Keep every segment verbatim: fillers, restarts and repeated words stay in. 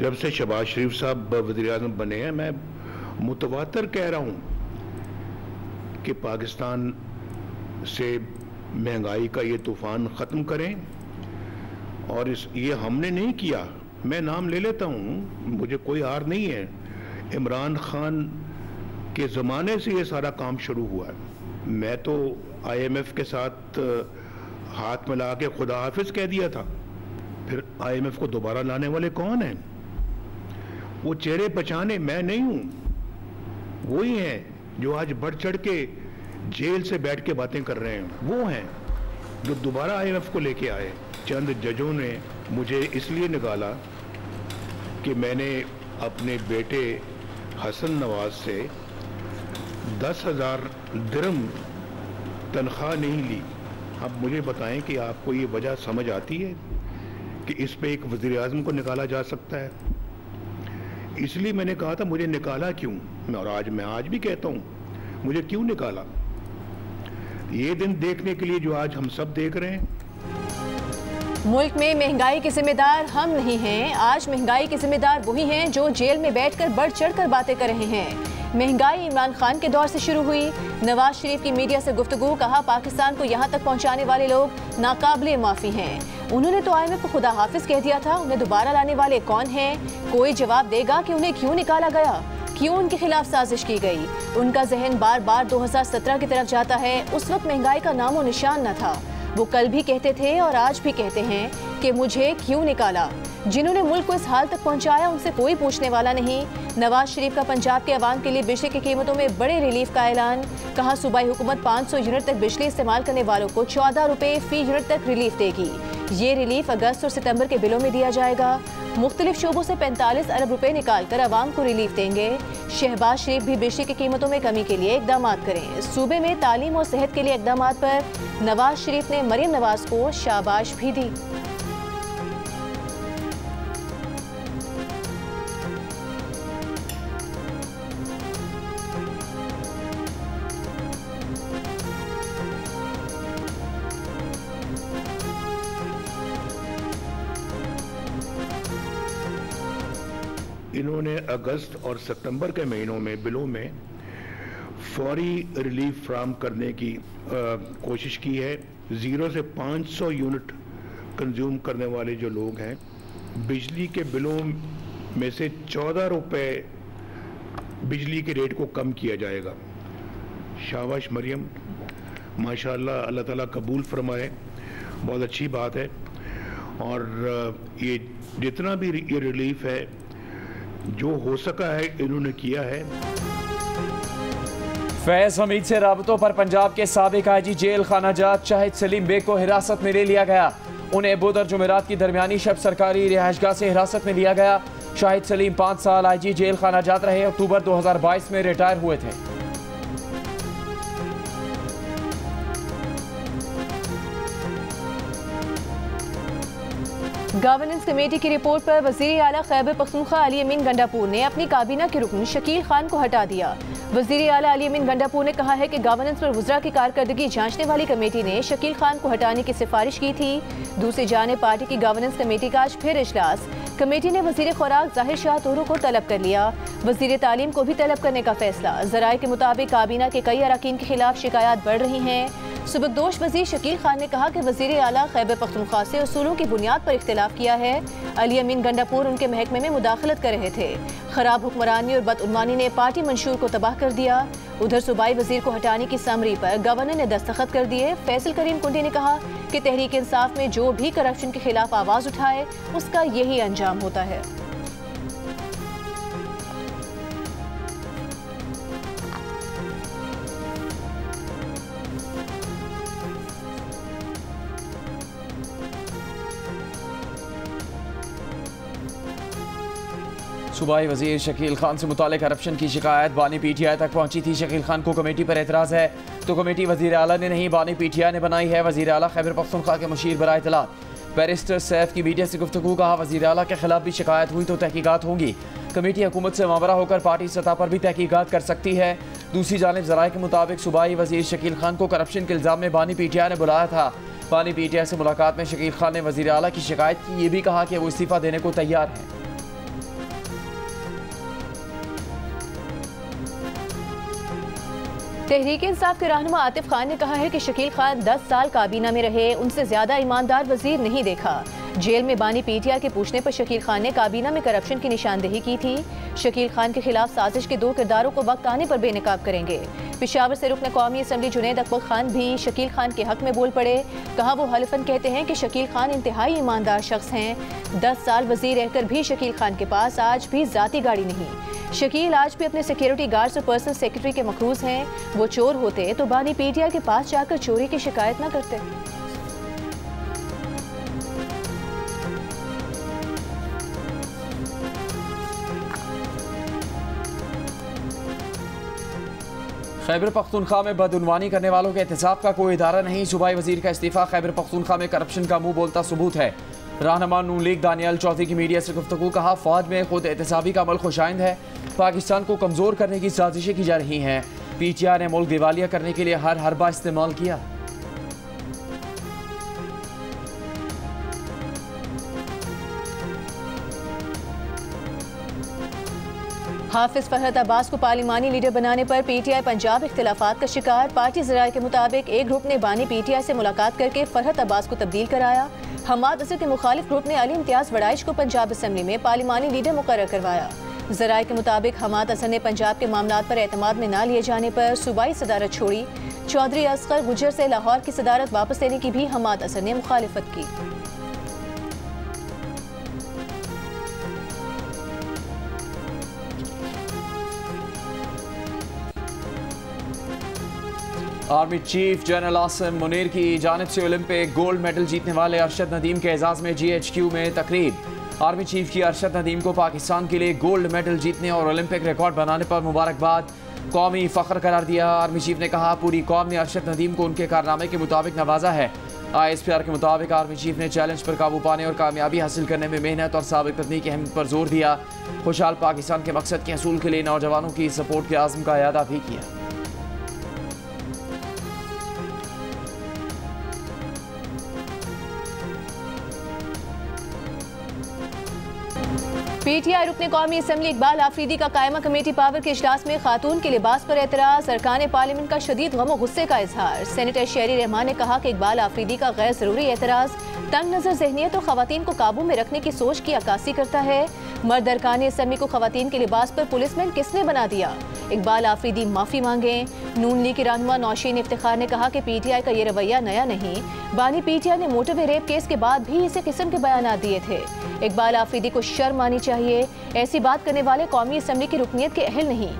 जब से शहबाज शरीफ साहब वज़ीर आज़म बने हैं, मैं मुतवातर कह रहा हूँ कि पाकिस्तान से महंगाई का ये तूफ़ान ख़त्म करें। और इस ये हमने नहीं किया, मैं नाम ले लेता हूँ, मुझे कोई हार नहीं है। इमरान खान के ज़माने से ये सारा काम शुरू हुआ है। मैं तो आईएमएफ के साथ हाथ मिला के खुदा हाफिज़ कह दिया था, फिर आईएमएफ को दोबारा लाने वाले कौन हैं? वो चेहरे पहचाने मैं नहीं हूँ, वही हैं जो आज बढ़ चढ़ के जेल से बैठ के बातें कर रहे हैं, वो हैं जो दोबारा आईएमएफ को लेके आए। चंद जजों ने मुझे इसलिए निकाला कि मैंने अपने बेटे हसन नवाज से दस हज़ार दिरम तनख्वाह नहीं ली। अब मुझे बताएं कि आपको ये वजह समझ आती है कि इस पे एक वज़ीर आज़म को निकाला जा सकता है? इसलिए मैंने कहा था मुझे निकाला क्यों, और आज मैं आज भी कहता हूँ मुझे क्यों निकाला। ये दिन देखने के लिए जो आज हम सब देख रहे हैं। मुल्क में महंगाई के जिम्मेदार हम नहीं हैं, आज महंगाई के जिम्मेदार वही हैं जो जेल में बैठकर बढ़ चढ़कर बातें कर रहे हैं। महंगाई इमरान खान के दौर से शुरू हुई। नवाज शरीफ की मीडिया से गुफ्तगू, कहा पाकिस्तान को यहाँ तक पहुँचाने वाले लोग नाकाबिले माफ़ी हैं। उन्होंने तो आई एम एफ को खुदा हाफिज कह दिया था, उन्हें दोबारा लाने वाले कौन हैं? कोई जवाब देगा कि उन्हें क्यों निकाला गया, क्यों उनके खिलाफ साजिश की गई? उनका जहन बार बार दो हज़ार सत्रह की तरफ जाता है। उस वक्त महंगाई का नामो निशान न था। वो कल भी कहते थे और आज भी कहते हैं कि मुझे क्यों निकाला। जिन्होंने मुल्क को इस हाल तक पहुंचाया उनसे कोई पूछने वाला नहीं। नवाज शरीफ का पंजाब के आवाम के लिए बिजली की कीमतों में बड़े रिलीफ का ऐलान, कहा सूबाई हुकूमत पाँच सौ यूनिट तक बिजली इस्तेमाल करने वालों को चौदह रुपये फी यूनिट तक रिलीफ देगी। ये रिलीफ अगस्त और सितम्बर के बिलों में दिया जाएगा। मुख्तलिफ शोबों से पैंतालीस अरब रुपये निकाल कर आवाम को रिलीफ देंगे। शहबाज शरीफ भी बिजली की कीमतों में कमी के लिए इकदाम करें। सूबे में तालीम और सेहत के लिए इकदाम पर नवाज शरीफ ने मरियम नवाज को शाबाश भी दी। इन्होंने अगस्त और सितंबर के महीनों में बिलों में फौरी रिलीफ फ्राहम करने की आ, कोशिश की है। ज़ीरो से पाँच सौ यूनिट कंज्यूम करने वाले जो लोग हैं, बिजली के बिलों में से चौदह रुपये बिजली के रेट को कम किया जाएगा। शाबाश मरियम, माशाल्लाह, अल्लाह ताला कबूल फरमाए, बहुत अच्छी बात है। और ये जितना भी ये रिलीफ है जो हो सका है इन्होंने किया है। फैज़ हमीद से राबतों पर पंजाब के साबिक आई जी जेल खानाजात शाहिद सलीम बेग को हिरासत में ले लिया गया। उन्हें बुध और जुमेरात की दरमियानी शब सरकारी रिहाइशगाह से हिरासत में लिया गया। शाहिद सलीम पाँच साल आई जी जेल खानाजात रहे, अक्टूबर दो हजार बाईस में रिटायर हुए थे। गवर्नेंस कमेटी की रिपोर्ट पर वज़ीर आला खैबर पख्तूनख्वा अली अमीन गंडापुर ने अपनी काबीना के रुकन शकील खान को हटा दिया। वज़ीर आला अली अमीन गंडापुर ने कहा है कि गवर्नेंस पर वुज़रा की कारकर्दगी जांचने वाली कमेटी ने शकील खान को हटाने की सिफारिश की थी। दूसरी जानब पार्टी की गवर्नेंस कमेटी का आज फिर इजलास, कमेटी ने वज़ीर खुराक ज़ाहिर शाह तोरू को तलब कर लिया। वज़ीर तालीम को भी तलब करने का फैसला। ज़राए के मुताबिक काबीना के कई अरकान के खिलाफ शिकायत बढ़ रही हैं। सुबकदोश वज़ीर शकील खान ने कहा कि वज़ीर आला खैबर पख्तूनख्वा से उसूलों की बुनियाद पर इख्तिलाफ किया है। अली अमीन गंडापुर उनके महकमे में मुदाखलत कर रहे थे। खराब हुक्मरानी और बदउनवानी ने पार्टी मंशूर को तबाह कर दिया। उधर सूबाई वज़ीर को हटाने की समरी पर गवर्नर ने दस्तखत कर दिए। फैसल करीम कुंडी ने कहा कि तहरीक इंसाफ में जो भी करप्शन के खिलाफ आवाज़ उठाए उसका यही अंजाम होता है। सूबाई वज़ीर शकील खान से मुतालिक करप्शन की शिकायत बानी पीटीआई तक पहुंची थी। शकील खान को कमेटी पर एतराज़ है तो कमेटी वज़ीर आला ने नहीं बानी पीटीआई ने बनाई है। वज़ीर आला खैबर पख्तूनख्वा के मुशीर बराए इतलात बैरिस्टर सैफ की मीडिया से गुफ्तगू, कहा वज़ीर आला के खिलाफ भी शिकायत हुई तो तहकीकात होंगी। कमेटी हुकूमत से मामला होकर पार्टी सतह पर भी तहकीकात कर सकती है। दूसरी जानब ज़राए के मुताबिक सूबाई वज़ीर शकील खान को करप्शन के इल्ज़ाम में बानी पीटीआई ने बुलाया था। बानी पीटीआई से मुलाकात में शकील खान ने वज़ीर आला की शिकायत की, ये भी कहा कि वो इस्तीफ़ा देने को तैयार है। तहरीक इंसाफ के रहनुमा आतिफ खान ने कहा है कि शकील खान दस साल काबीना में रहे, उनसे ज्यादा ईमानदार वजीर नहीं देखा। जेल में बानी पीटीआई के पूछने पर शकील खान ने काबीना में करप्शन की निशानदेही की थी। शकील खान के खिलाफ साजिश के दो किरदारों को वक्त आने पर बेनकाब करेंगे। पिशावर से रुकन कौमी असम्बली जुनेद अकबर खान भी शकील खान के हक में बोल पड़े। कहा वो हलफन कहते हैं कि शकील खान इंतहाई ईमानदार शख्स हैं। दस साल वजीर रहकर भी शकील खान के पास आज भी जाती गाड़ी नहीं। शकील आज भी अपने सिक्योरिटी गार्ड्स और पर्सनल सेक्रेटरी के मखरूज हैं। वो चोर होते तो बानी पीटीआई के पास जाकर चोरी की शिकायत न करते। खैबर पख्तूनख्वा में बदउनवानी करने वालों के एहतसाब का कोई इदारा नहीं, सूबाई वजीर का इस्तीफा। खैबर पख्तूनख्वा में करप्शन का मुंह बोलता सबूत है। रहनुमा नून लीग दानियाल चौधरी की मीडिया से गुफ्तगू। कहा फौज में खुद एहतसाबी का अमल खुशाइंद है, पाकिस्तान को कमज़ोर करने की साजिशें की जा रही हैं। पी टी आई ने मुल्क दिवालिया करने के लिए हर हरबा इस्तेमाल किया। हाफिज फरहत अब्बास को पार्लिमानी लीडर बनाने पर पीटीआई पंजाब इख्तिलाफात का शिकार। पार्टी जराये के मुताबिक एक ग्रुप ने बानी पीटीआई से मुलाकात करके फरहत अब्बास को तब्दील कराया। हम्माद अज़हर के मुखालिफ ग्रुप ने अली इम्तियाज वराइश को पंजाब असम्बली में पार्लिमानी लीडर मुकर्रर करवाया। जराये के मुताबिक हम्माद अज़हर ने पंजाब के मामला पर एतमाद में ना लिए जाने पर सूबाई सदारत छोड़ी। चौधरी असकर गुजर से लाहौर की सदारत वापस लेने की भी हम्माद अज़हर ने मुखालिफत की। Army chief general Asim Munir की जानिब से ओलंपिक गोल्ड मेडल जीतने वाले अरशद नदीम के एजाज़ में जीएचक्यू में तकरीब। आर्मी चीफ की अरशद नदीम को पाकिस्तान के लिए गोल्ड मेडल जीतने और ओलंपिक रिकॉर्ड बनाने पर मुबारकबाद, कौमी फ़ख्र करार दिया। आर्मी चीफ ने कहा पूरी कौम ने अरशद नदीम को उनके कारनामे के मुताबिक नवाजा है। आई एस पी आर के मुताबिक आर्मी चीफ ने चैलेंज पर काबू पाने और कामयाबी हासिल करने में मेहनत और साबिक पत्नी की अहमियत पर जोर दिया। खुशहाल पाकिस्तान के मकसद के असूल के लिए नौजवानों की सपोर्ट के आज़म का अदा भी किया। पीटीआई रुकने कौमी असम्बली इकबाल आफरीदी का कायमा कमेटी पावर के इजलास में खातून के लिबास पर एतराज़। सरकाने पार्लियामेंट का शदीद गम और गुस्से का इजहार। सेनेटर शेरी रहमान ने कहा कि इकबाल आफरीदी का गैर ज़रूरी एतराज़ तंग नज़र जहनीत और ख़वातीन को काबू में रखने की सोच की अक्कासी करता है। मर्द अरकान असम्बली को ख़वातीन के लिबास पर पुलिसमैन किसने बना दिया? इकबाल आफरीदी माफ़ी मांगें। नून लीग की रहनुमा नौशीन इफ्तिखार ने कहा कि पीटीआई का ये रवैया नया नहीं, बानी पीटीआई ने मोटरवे रेप केस के बाद भी इसी किस्म के बयान दिए थे। इकबाल आफरीदी को शर्म आनी चाहिए, ऐसी बात करने वाले कौमी असम्बली की रुकनीत के अहल नहीं।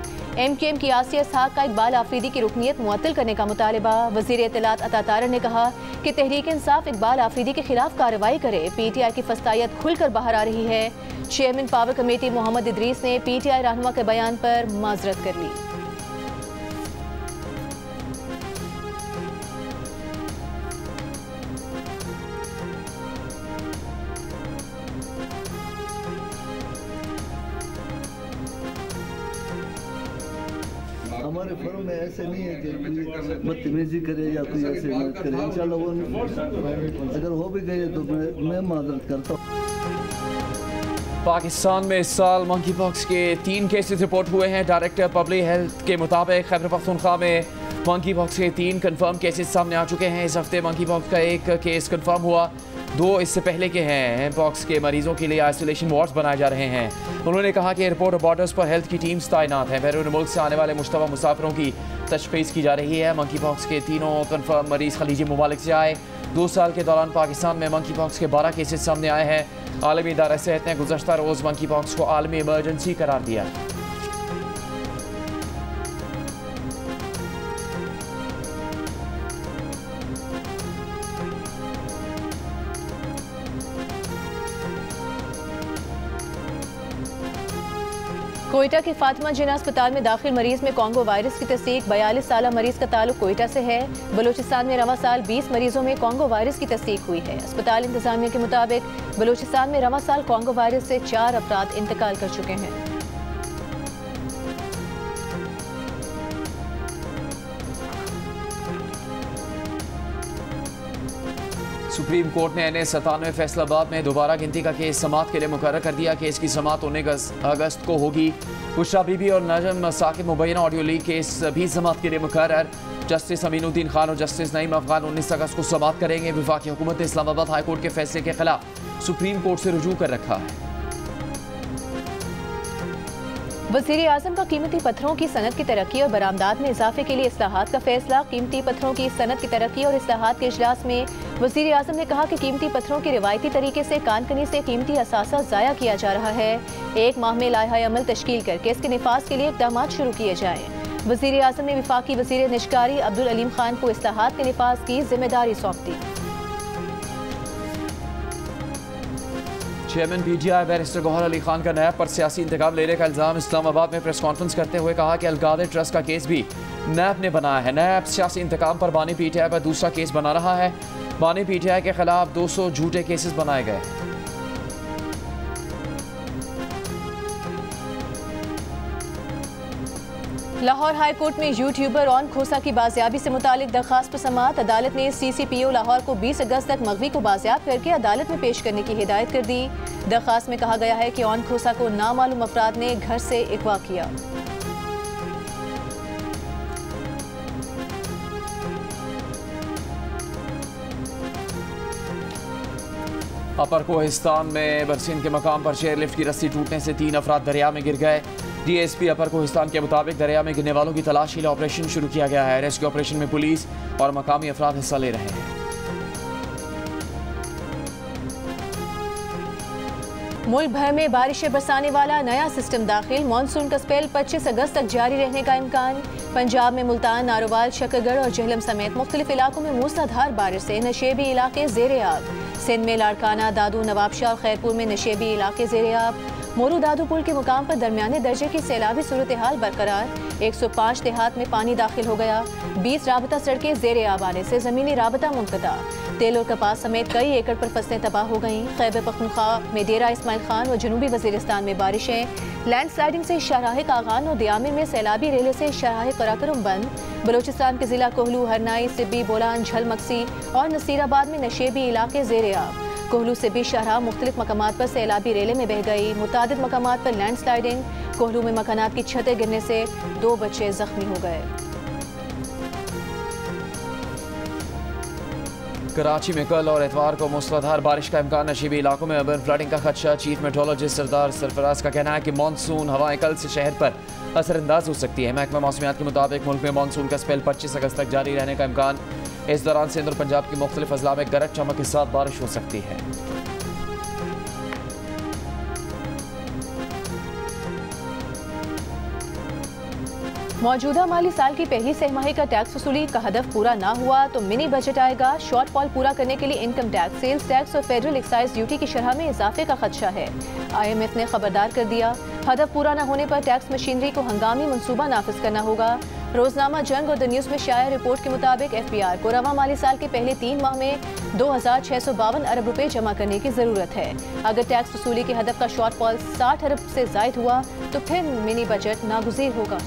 एम क्यू एम की आसिया सादिक का इकबाल आफरीदी की रुकनीत मुअत्तल करने का मुतालबा। वज़ीर इत्तलात अता तरार ने कहा कि तहरीक इंसाफ इकबाल आफरीदी के खिलाफ कार्रवाई करे। पी टी आई की फस्तायत खुलकर बाहर आ रही है। Chairman power committee Mohammad Idrees ने पी टी आई रहनुमा के बयान पर माजरत कर ली। हमारे फर्म में ऐसे नहीं है कि कोई बदतमीजी करे या कोई ऐसे मत करे। इंशाल्लाह वो अगर हो भी गए तो मैं माजरत करता हूँ। पाकिस्तान में इस साल मंकी पॉक्स के तीन केसेस रिपोर्ट हुए हैं। डायरेक्टर पब्लिक हेल्थ के मुताबिक खैबर पख्तूनख्वा में मंकी पॉक्स के तीन कंफर्म केसेस सामने आ चुके हैं। इस हफ्ते मंकी पॉक्स का एक केस कंफर्म हुआ, दो इससे पहले के हैं। पॉक्स के मरीजों के लिए आइसोलेशन वार्ड्स बनाए जा रहे हैं। उन्होंने कहा कि एयरपोर्ट और बॉर्डर्स पर हेल्थ की टीम्स तैनात हैं। बैरून मुल्क से आने वाले मुश्तबा मुसाफिरों की तशखीस की जा रही है। मंकी पॉक्स के तीनों कन्फर्म मरीज़ खलीजी ममालिक से आए। दो साल के दौरान पाकिस्तान में मंकी पॉक्स के बारह केसेस सामने आए हैं। आलमी इदारे सेहत ने गुज़श्ता रोज़ मंकी पॉक्स को आलमी इमरजेंसी करार दिया। कोयटा के फातिमा जिना अस्पताल में दाखिल मरीज में कॉन्गो वायरस की तस्दीक। बयालीस साल मरीज का ताल्लुक कोयटा से है। बलूचिस्तान में रवा साल बीस मरीजों में कॉन्गो वायरस की तस्दीक हुई है। अस्पताल इंतजामिया के मुताबिक बलूचिस्तान में रवा साल कॉन्गो वायरस से चार अफराद इंतकाल कर चुके हैं। सुप्रीम कोर्ट ने एन ए सतानवे फैसलाबाद में दोबारा गिनती का केस समात के लिए मुकर्रर कर दिया। केस की समात होने अगस्त को होगी। बुशरा बीबी और नजम साकिब मुबैना ऑडियो लीक केस भी समात के लिए मुकर्रर। जस्टिस अमीनुद्दीन खान और जस्टिस नईम अफगान उन्नीस अगस्त को समात करेंगे। वफाकी हुकूमत ने इस्लामाबाद हाई कोर्ट के फैसले के खिलाफ सुप्रीम कोर्ट से रुजू कर रखा है। वज़ीर आज़म का कीमती पत्थरों की सनत की तरक्की और बरामदात में इजाफे के लिए इस्लाहात का फैसला। कीमती पत्थरों की सनत की तरक्की और इस्लाहात के इजलास में वज़ीर आज़म ने कहा कि कीमती पत्थरों के रिवायती तरीके से कानकनी से कीमती असासा ज़ाया किया जा रहा है। एक माह में लाइहा अमल तश्कील करके इसके निफाज के लिए इक़दाम शुरू किए जाएँ। वज़ीर आज़म ने वफाकी वज़ीर निशकारी अब्दुल अलीम खान को इस्लाहात के निफाज की जिम्मेदारी सौंप दी। Chairman PTI barrister Gohar Ali Khan का नैब पर सियासी इंतकाम लेने का इल्ज़ाम। इस्लामाबाद में प्रेस कॉन्फ्रेंस करते हुए कहा कि अलगादे ट्रस्ट का केस भी नैब ने बनाया है। नैब सियासी इंतकाम पर बानी पीटीआई पर दूसरा केस बना रहा है। बानी पीटीआई के खिलाफ दो सौ झूठे केसेस बनाए गए। लाहौर हाई कोर्ट में यूट्यूबर ऑन खोसा की बाजियाबी से मुतालिक दरखास्त पर समात। अदालत ने सीसीपीओ लाहौर को बीस अगस्त तक मगवी को बाजियाब करके अदालत में पेश करने की हिदायत कर दी। दरखास्त में कहा गया है कि ऑन खोसा को नामालूम अफराद ने घर से अगवा किया। अपर कोहिस्तान में बरसीन के मकाम पर चेयरलिफ्ट की रस्सी टूटने से तीन अफराद दरिया में गिर गए। डीएसपी अपर कोहिस्तान के मुताबिक दरिया में गिरने वालों की तलाश के लिए ऑपरेशन शुरू किया गया है। रेस्क्यू ऑपरेशन में पुलिस और मकामी अफराद हिस्सा ले रहे हैं। मुल्क भर में बारिशें बरसाने वाला नया सिस्टम दाखिल। मानसून का स्पेल पच्चीस अगस्त तक जारी रहने का इम्कान। पंजाब में मुल्तान, नारोवाल, शकरगढ़ और जहलम समेत मुख्तलिफ इलाकों में मूसलाधार बारिश से नशेबी इलाके जेरे आब। सिंध में लाड़काना, दादू, नवाबशाह और खैरपुर में नशेबी इलाके जेरे आब। मोरू दादू पुल के मुकाम पर दरमियाने दर्जे की सैलाबी सूरत हाल बरकरार। एक सौ पाँच देहात में पानी दाखिल हो गया। बीस राबता सड़कें जेरे आब आने से ज़मीनी राबता मुंक़ता। तेल और कपास समेत कई एकड़ पर फसलें तबाह हो गईं। खैबर पख्तूनख्वा में डेरा इस्माइल खान और जनूबी वजीरिस्तान में बारिशें। लैंड स्लाइडिंग से शराहे कागान और दियामे में सैलाबी रेले से शराहे कराकरम बंद। बलूचिस्तान के ज़िला कोहलू, हरनाई, सिब्बी, बोलान, झलमक्सी और नसीराबाद में नशेबी इलाके जेरे आब। कोहलू से भी शहरा मुख्तलिफ मकामात पर सैलाबी रेले में बह गई। मुतादिद मकामात पर लैंड स्लाइडिंग। कोहलू में मकानात की छतें गिरने से दो बच्चे जख्मी हो गए। कराची में कल और एतवार को मूसलाधार बारिश का इम्कान। नशीबी इलाकों में अर्बन फ्लडिंग का खदशा। चीफ मेट्रोलॉजिस्ट सरदार सरफराज का कहना है कि मानसून हवाएं कल से शहर पर असरअंदाज हो सकती है। महकमा मौसमियात के मुताबिक मुल्क में मानसून का स्पेल पच्चीस अगस्त तक जारी रहने का इम्कान। इस दौरान सिंध और पंजाब की मुख्तलिफ अजला में गरज चमक के साथ बारिश हो सकती है। मौजूदा माली साल की पहली सहमाही का टैक्स वसूली का हदफ पूरा ना हुआ तो मिनी बजट आएगा। शॉर्टफॉल पूरा करने के लिए इनकम टैक्स, सेल्स टैक्स और फेडरल एक्साइज ड्यूटी की शरह में इजाफे का खदशा है। आईएमएफ ने खबरदार कर दिया। हदफ पूरा न होने पर टैक्स मशीनरी को हंगामी मंसूबा नाफिज करना होगा। रोजनामा जंग और द न्यूज़ में शाया रिपोर्ट के मुताबिक एफपीआर को रवा माली साल के पहले तीन माह में दो हज़ार छः सौ बावन अरब रुपये जमा करने की ज़रूरत है। अगर टैक्स वसूली के हदफ का शॉर्टफॉल साठ अरब से जायद हुआ तो फिर मिनी बजट नागुज़ीर होगा।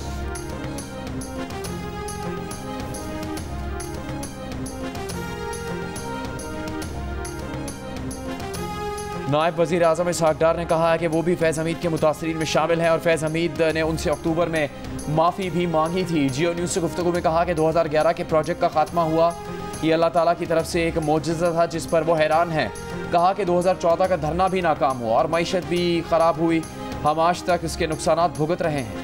नायब वज़ीर आज़म इसहाक डार ने कहा है कि वो भी फैज़ हमीद के मुतासरीन में शामिल हैं और फैज़ हमीद ने उनसे अक्टूबर में माफ़ी भी मांगी थी। जियो न्यूज़ से गुफ्तगू में कहा कि दो हज़ार ग्यारह के प्रोजेक्ट का खात्मा हुआ, ये अल्लाह ताला की तरफ से एक मोजज़ा था जिस पर वो हैरान हैं। कहा कि दो हज़ार चौदह का धरना भी नाकाम हुआ और मईशत भी ख़राब हुई। हम आज तक इसके नुकसान भुगत रहे हैं।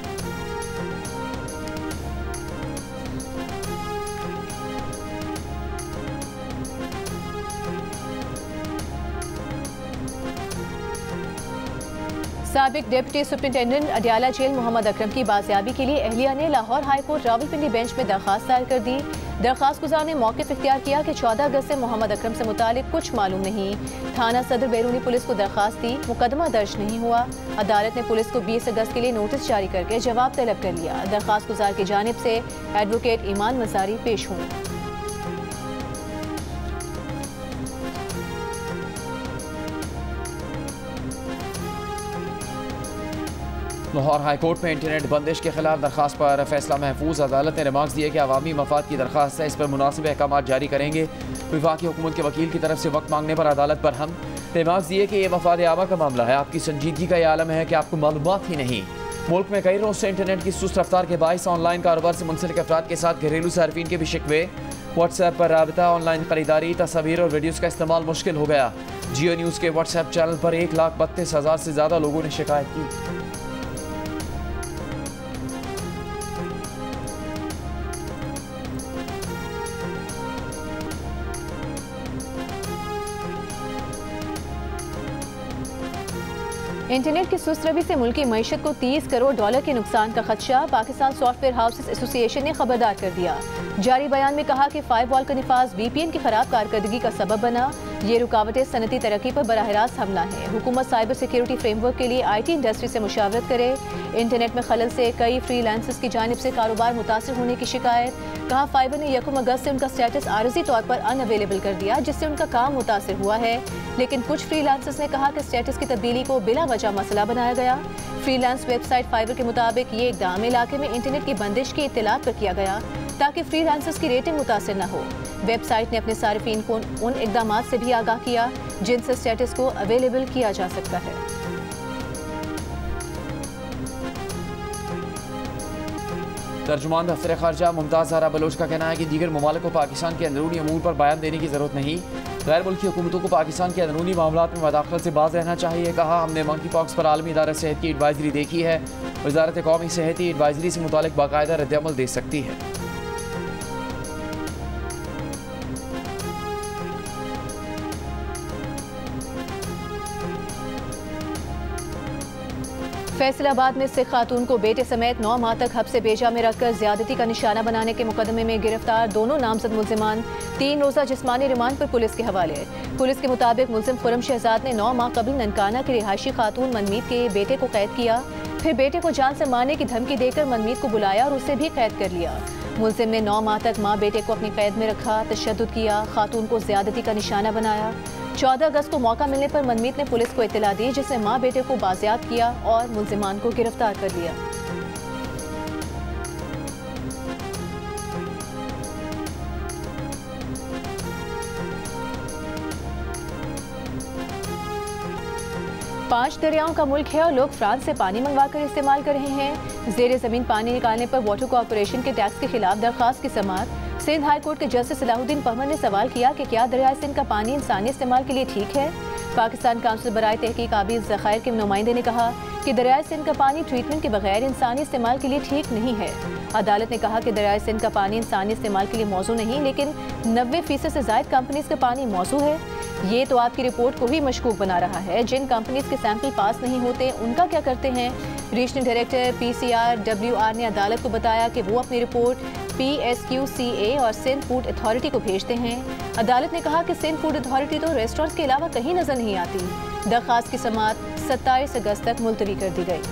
साबिक deputy superintendent Adiala jail Mohammad Akram की बाजियाबी के लिए अहलिया ने Lahore high court Rawalpindi bench में दरखास्त दायर कर दी। दरखास्त गुजार ने मौक़िफ़ इख्तियार किया कि चौदह अगस्त से मोहम्मद अक्रम से मुतालिक कुछ मालूम नहीं। थाना सदर बैरूनी पुलिस को दरखास्त दी, मुकदमा दर्ज नहीं हुआ। अदालत ने पुलिस को बीस अगस्त के लिए नोटिस जारी करके जवाब तलब कर लिया। दरखास्त गुजार की जानिब से एडवोकेट ईमान मज़ारी पेश हुई। लाहौर हाईकोर्ट में इंटरनेट बंदिश के खिलाफ दरखास्त पर फैसला महफूज। अदालत ने रिमार्क्स दिए कि अवामी मफाद की दरखास्त है, इस पर मुनासिब अहकाम जारी करेंगे। विफाकी हुकूमत के वकील की तरफ से वक्त मांगने पर अदालत पर हम रिमार्क्स दिए कि यह मफाद आमा का मामला है, आपकी संजीदगी का यह आलम है कि आपको मालूमात ही नहीं। मुल्क में कई रोज से इंटरनेट की सुस्त रफ्तार के बायस ऑनलाइन कारोबार से मुंसलिक अफराद के साथ घरेलू सार्फिन के भी शिकवे। व्हाट्सएप पर राबता, ऑनलाइन खरीदारी, तस्वीर और वीडियोज़ का इस्तेमाल मुश्किल हो गया। जियो न्यूज़ के व्हाट्सएप चैनल पर एक लाख बत्तीस हज़ार से ज़्यादा लोगों ने शिकायत की। इंटरनेट की सुस्त रवि से मुल्की मईशत को तीस करोड़ डॉलर के नुकसान का खदशा। पाकिस्तान सॉफ्टवेयर हाउसेस एसोसिएशन ने खबरदार कर दिया। जारी बयान में कहा कि फायरवॉल का निफाज बी पी एन की खराब कारकर्दगी का सबब बना। ये रुकावटें सनती तरक्की पर बराह रास्त हमला है। हुकूमत साइबर सिक्योरिटी फ्रेमवर्क के लिए आई टी इंडस्ट्री से मुशावरत करे। इंटरनेट में खलल से कई फ्रीलांसर्स की जानिब से कारोबार मुतासर होने की शिकायत। कहा फाइबर ने यकम अगस्त से उनका स्टेटस आरजी तौर पर अनअवेलेबल कर दिया, जिससे उनका काम मुतासर हुआ है। लेकिन कुछ फ्रीलांसर्स ने कहा कि स्टेटस की तब्दीली को बिला वजह मसला बनाया गया। फ्रीलांस वेबसाइट फाइबर के मुताबिक ये इकदाम इलाके में इंटरनेट की बंदिश की इतलात पर किया गया ताकि फ्रीलांसर्स की रेटिंग मुतासर न हो। वेबसाइट ने अपने सार्फिन को उन इकदाम से भी आगाह किया जिनसे स्टेटस को अवेलेबल किया जा सकता है। तर्जुमान दफ्तर खारजा मुमताज़ ज़हरा बलोच का कहना है कि दीगर ममालिक को पाकिस्तान के अंदरूनी अमूर पर बयान देने की जरूरत नहीं, गैर मुल्की हुकूमतों को पाकिस्तान के अंदरूनी मामलों में मदाखलत से बाज रहना चाहिए। कहा हमने मंकी पॉक्स पर आलमी इदारा सेहत की एडवाइजरी देखी है, वजारत कौमी सेहती एडवाइजरी से मुतालिक बाकायदा रद्दअमल दे सकती है। फैसलाबाद में सिख खातून को बेटे समेत नौ माह तक हब से बेजा में रखकर ज्यादती का निशाना बनाने के मुकदमे में गिरफ्तार दोनों नामजद मुलजिमान तीन रोजा जिस्मानी रिमांड पर पुलिस के हवाले। पुलिस के मुताबिक मुलजिम खुरम शहजाद ने नौ माह कबल ननकाना की रिहायशी खातून मनमीत के बेटे को कैद किया, फिर बेटे को जान से मारने की धमकी देकर मनमीत को बुलाया और उसे भी कैद कर लिया। मुलजिम ने नौ माह तक माँ बेटे को अपनी कैद में रखा, तशद्दुद किया, खातून को ज्यादती का निशाना बनाया। चौदह अगस्त को मौका मिलने पर मनमीत ने पुलिस को इतला दी, जिसने मां बेटे को बाजियाब किया और मुलजिमान को गिरफ्तार कर लिया। पांच दरियाओं का मुल्क है और लोग फ्रांस से पानी मंगवाकर इस्तेमाल कर रहे हैं। जेर जमीन पानी निकालने पर वाटर कॉरपोरेशन के टैक्स के खिलाफ दरखास्त की समाअत। सिंध हाई कोर्ट के जस्टिस सलाहुद्दीन पहमर ने सवाल किया कि क्या दरियाए सिंध का पानी इंसानी इस्तेमाल के लिए ठीक है। पाकिस्तान काउंसिल बराए तहकीक आबी ज़ख़ायर के नुमाइंदे ने कहा कि दरियाए सिंध का पानी ट्रीटमेंट के बगैर इंसानी इस्तेमाल के लिए ठीक नहीं है। अदालत ने कहा कि दरियाए सिंध का पानी इंसानी इस्तेमाल के लिए मौजू नहीं, लेकिन नब्बे फीसद से ज़ायद कंपनीज़ का पानी मौजू है। ये तो आपकी रिपोर्ट को ही मशकूक बना रहा है। जिन कंपनीज़ के सैंपल पास नहीं होते उनका क्या करते हैं। Regional director P C R W R ने अदालत को बताया कि वो अपनी report P S Q C A और सिंध फूड अथॉरिटी को भेजते हैं। अदालत ने कहा कि सिंध फूड अथॉरिटी तो रेस्टोरेंट्स के अलावा कहीं नजर नहीं आती। दरख्वास्त की समाअत सत्ताईस अगस्त तक मुलतवी कर दी गई।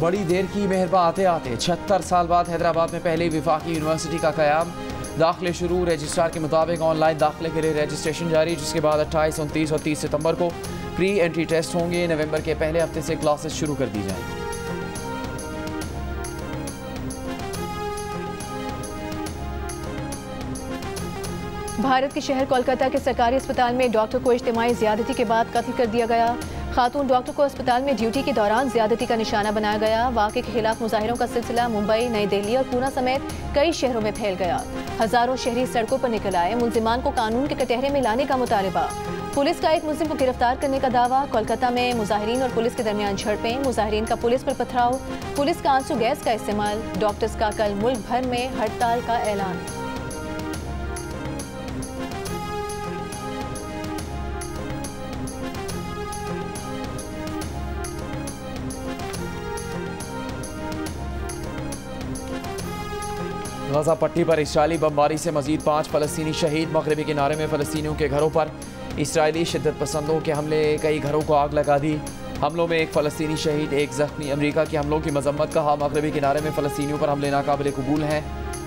बड़ी देर की मेहरबा आते आते छिहत्तर साल बाद हैदराबाद में पहली विफाकी यूनिवर्सिटी का कयाम। दाखिले शुरू, रजिस्ट्रार के मुताबिक ऑनलाइन दाखिले के लिए रजिस्ट्रेशन जारी, जिसके बाद अट्ठाईस उनतीस और तीस सितंबर को प्री एंट्री टेस्ट होंगे। नवंबर के पहले हफ्ते से क्लासेस शुरू कर दी जाएंगी। भारत के शहर कोलकाता के सरकारी अस्पताल में डॉक्टर को इज्तिमाई ज्यादती के बाद कत्ल कर दिया गया। खातून डॉक्टर को अस्पताल में ड्यूटी के दौरान ज्यादती का निशाना बनाया गया। वाक़े के खिलाफ मुजाहिरों का सिलसिला मुंबई, नई दिल्ली और पूना समेत कई शहरों में फैल गया। हजारों शहरी सड़कों पर निकल आए, मुलजिमान को कानून के कटहरे में लाने का मुतालबा। पुलिस का एक मुलजिम को गिरफ्तार करने का दावा। कोलकाता में मुजाहिरीन और पुलिस के दरमियान झड़पें, मुजाहिरीन का पुलिस पर पथराव, पुलिस का आंसू गैस का इस्तेमाल। डॉक्टर्स का कल मुल्क भर में हड़ताल का ऐलान। गजा पट्टी पर इसराइली बमबारी से मजीद पाँच फलस्तीनी शहीद। मगरबी किनारे में फलस्तीनियों के घरों पर इसराइली शिद्दत पसंदों के हमले, कई घरों को आग लगा दी। हमलों में एक फ़लस्तीनी शहीद, एक जख्मी। अमेरिका के हमलों की मजम्मत कहा, मगरबी किनारे में फ़लस्तीनियों पर हमले नाकाबिले कबूल हैं,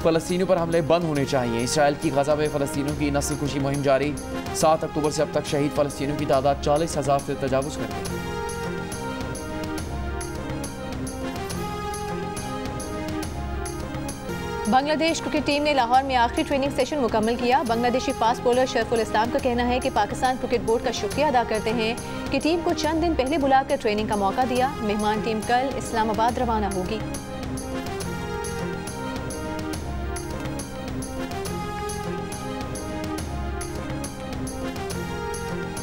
फ़लस्तीनियों पर हमले बंद होने चाहिए। इसराइल की गजा में फ़लस्तीनियों की नस्लकुशी मुहिम जारी। सात अक्टूबर से अब तक शहीद फ़लस्तीनियों की तादाद चालीस हज़ार से तजावुज़ कर गई। बांग्लादेश क्रिकेट टीम ने लाहौर में आखिरी ट्रेनिंग सेशन मुकम्मल किया। बांग्लादेशी फास्ट बॉलर शरफुल इस्लाम का कहना है कि पाकिस्तान क्रिकेट बोर्ड का शुक्रिया अदा करते हैं कि टीम को चंद दिन पहले बुलाकर ट्रेनिंग का मौका दिया। मेहमान टीम कल इस्लामाबाद रवाना होगी।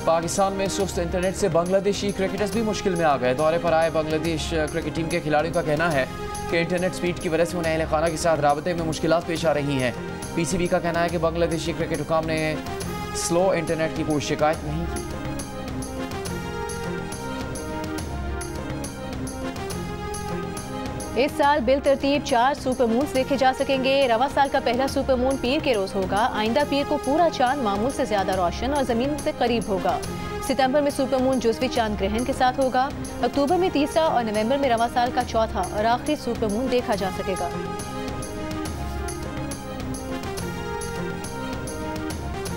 पाकिस्तान में सुस्त इंटरनेट से बांग्लादेशी क्रिकेटर्स भी मुश्किल में आ गए। दौरे पर आए बांग्लादेश क्रिकेट टीम के खिलाड़ियों का कहना है कि इंटरनेट स्पीड की वजह से उन्हें अहल खाना के साथ राबते में मुश्किल पेश आ रही हैं। पीसीबी का कहना है कि बांग्लादेशी क्रिकेट हुकाम ने स्लो इंटरनेट की कोई शिकायत नहीं की। इस साल बिल तरतीब चार सुपर मून देखे जा सकेंगे। रवा साल का पहला सुपर मून पीर के रोज होगा। आइंदा पीर को पूरा चांद मामूल से ज्यादा रोशन और जमीन से करीब होगा। सितंबर में सुपर मून जुजवी चांद ग्रहण के साथ होगा। अक्टूबर में तीसरा और नवंबर में रवा साल का चौथा और आखिरी सुपर मून देखा जा सकेगा।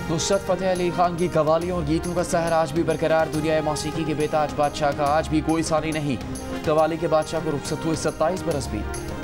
नुसरत फतेह अली खान की कवालियों और गीतों का सहर आज भी बरकरार। दुनिया मौसीकी के बेताज बादशाह का आज भी कोई सानी नहीं। कवाली के बादशाह को रुखसत हुए सत्ताईस बरस भी।